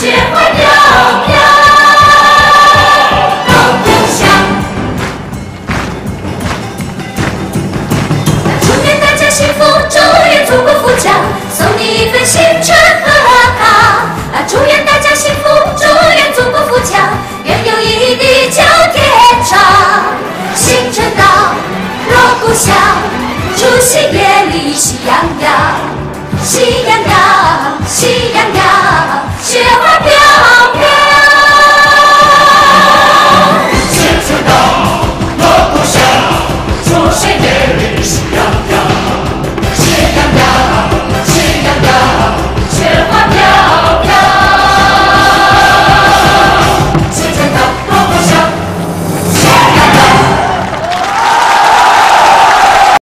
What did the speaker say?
协会。